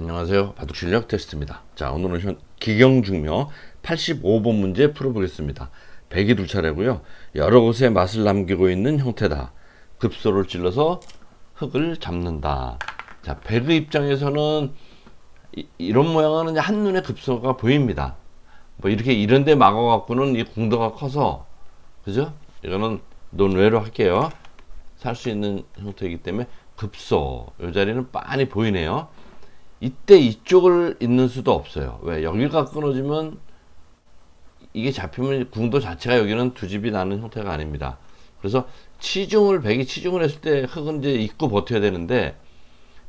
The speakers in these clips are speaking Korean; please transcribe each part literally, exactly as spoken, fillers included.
안녕하세요, 바둑 실력 테스트입니다. 자, 오늘은 기경중묘 팔십오 번 문제 풀어보겠습니다. 백이 두 차례고요. 여러 곳에 맛을 남기고 있는 형태다. 급소를 찔러서 흙을 잡는다. 자, 백의 입장에서는 이, 이런 모양은 한눈에 급소가 보입니다. 뭐 이렇게 이런데 막아갖고는 이 궁도가 커서, 그죠? 이거는 논외로 할게요. 살 수 있는 형태이기 때문에 급소, 이 자리는 빤히 보이네요. 이때 이쪽을 잇는 수도 없어요. 왜? 여기가 끊어지면 이게 잡히면 궁도 자체가 여기는 두 집이 나는 형태가 아닙니다. 그래서 치중을 백이 치중을 했을 때 흙은 이제 잊고 버텨야 되는데,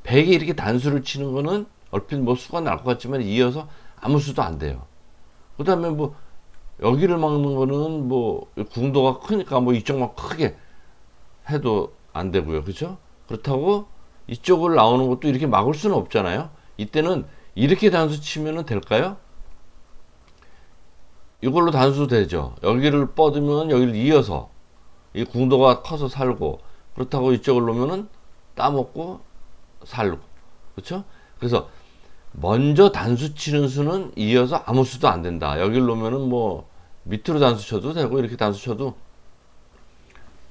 백이 이렇게 단수를 치는 거는 얼핏 뭐 수가 날 것 같지만 이어서 아무 수도 안 돼요. 그 다음에 뭐 여기를 막는 거는 뭐 궁도가 크니까 뭐 이쪽만 크게 해도 안 되고요. 그렇죠? 그렇다고 이쪽을 나오는 것도 이렇게 막을 수는 없잖아요. 이때는 이렇게 단수 치면은 될까요? 이걸로 단수 되죠. 여기를 뻗으면 여기를 이어서 이 궁도가 커서 살고, 그렇다고 이쪽을 놓으면은 따먹고 살고, 그렇죠? 그래서 먼저 단수 치는 수는 이어서 아무 수도 안 된다. 여기를 놓으면은 뭐 밑으로 단수 쳐도 되고 이렇게 단수 쳐도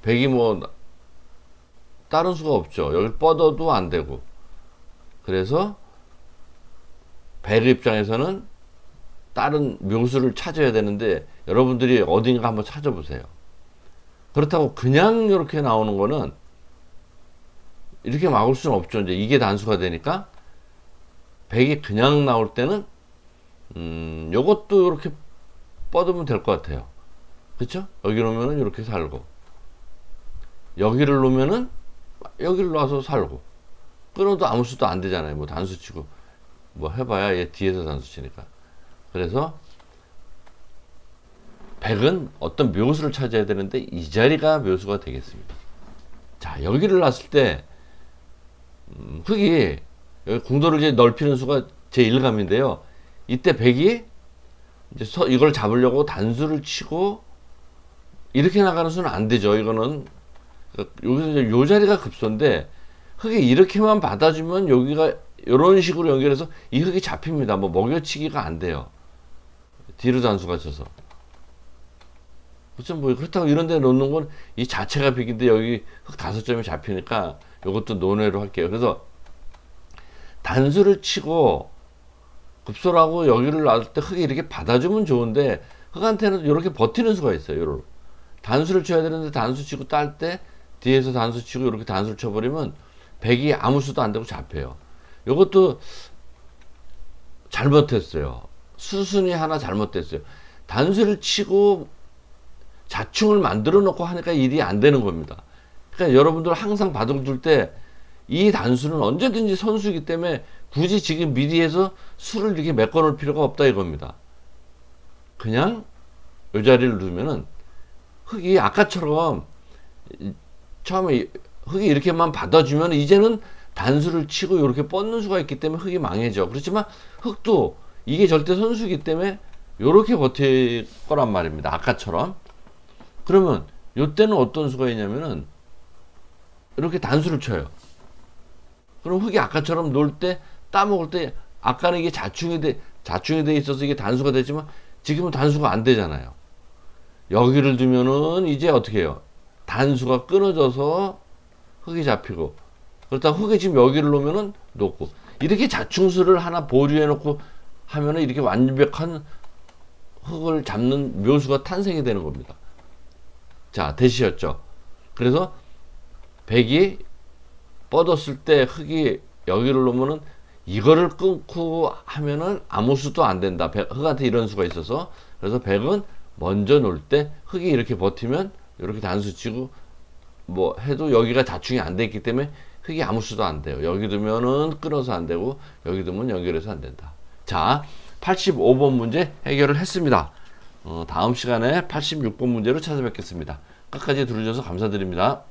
백이 뭐 다른 수가 없죠. 여기 뻗어도 안 되고. 그래서 백의 입장에서는 다른 묘수를 찾아야 되는데, 여러분들이 어딘가 한번 찾아보세요. 그렇다고 그냥 이렇게 나오는 거는 이렇게 막을 수는 없죠. 이제 이게 단수가 되니까. 백이 그냥 나올 때는 음, 요것도 이렇게 뻗으면 될 것 같아요. 그쵸? 여기 놓으면은 이렇게 살고, 여기를 놓으면은 여기로 와서 살고, 끊어도 아무 수도 안 되잖아요. 뭐 단수 치고 뭐 해봐야 얘 뒤에서 단수 치니까. 그래서 백은 어떤 묘수를 찾아야 되는데 이 자리가 묘수가 되겠습니다. 자, 여기를 놨을 때 음, 흙이 여기 궁도를 이제 넓히는 수가 제일 감인데요 이때 백이 이제 서, 이걸 잡으려고 단수를 치고 이렇게 나가는 수는 안 되죠. 이거는 여기서 이제 요 자리가 급소인데, 흙이 이렇게만 받아주면 여기가 이런 식으로 연결해서 이 흙이 잡힙니다. 뭐 먹여치기가 안 돼요. 뒤로 단수가 쳐서. 그렇죠? 뭐 그렇다고 이런 데 놓는 건 이 자체가 빅인데 여기 흙 다섯 점이 잡히니까 이것도 논외로 할게요. 그래서 단수를 치고 급소라고 여기를 놨을 때 흙이 이렇게 받아주면 좋은데, 흙한테는 이렇게 버티는 수가 있어요. 요런 단수를 쳐야 되는데 단수 치고 딸 때 뒤에서 단수 치고 이렇게 단수를 쳐버리면 백이 아무 수도 안 되고 잡혀요. 요것도 잘못했어요. 수순이 하나 잘못됐어요. 단수를 치고 자충을 만들어 놓고 하니까 일이 안 되는 겁니다. 그러니까 여러분들 항상 바둑 둘 때 이 단수는 언제든지 선수이기 때문에 굳이 지금 미리 해서 수를 이렇게 메꿔 놓을 필요가 없다 이겁니다. 그냥 요 자리를 두면은 흙이 아까처럼 처음에 흙이 이렇게만 받아주면 이제는 단수를 치고 이렇게 뻗는 수가 있기 때문에 흙이 망해져. 그렇지만 흙도 이게 절대 선수이기 때문에 이렇게 버틸 거란 말입니다. 아까처럼. 그러면 이때는 어떤 수가 있냐면은 이렇게 단수를 쳐요. 그럼 흙이 아까처럼 놀 때 따먹을 때, 아까는 이게 자충이 돼 자충이 돼 있어서 이게 단수가 되지만 지금은 단수가 안 되잖아요. 여기를 두면은 이제 어떻게 해요? 단수가 끊어져서 흙이 잡히고, 그렇다고 흙이 지금 여기를 놓으면은 놓고, 이렇게 자충수를 하나 보류해 놓고 하면은 이렇게 완벽한 흙을 잡는 묘수가 탄생이 되는 겁니다. 자, 대시였죠. 그래서 백이 뻗었을 때 흙이 여기를 놓으면은 이거를 끊고 하면은 아무 수도 안 된다. 백, 흙한테 이런 수가 있어서. 그래서 백은 먼저 놓을 때 흙이 이렇게 버티면 이렇게 단수 치고 뭐 해도 여기가 자충이 안 돼 있기 때문에 흙이 아무 수도 안 돼요. 여기 두면은 끊어서 안 되고 여기 두면 연결해서 안 된다. 자, 팔십오 번 문제 해결을 했습니다. 어, 다음 시간에 팔십육 번 문제로 찾아뵙겠습니다. 끝까지 들어주셔서 감사드립니다.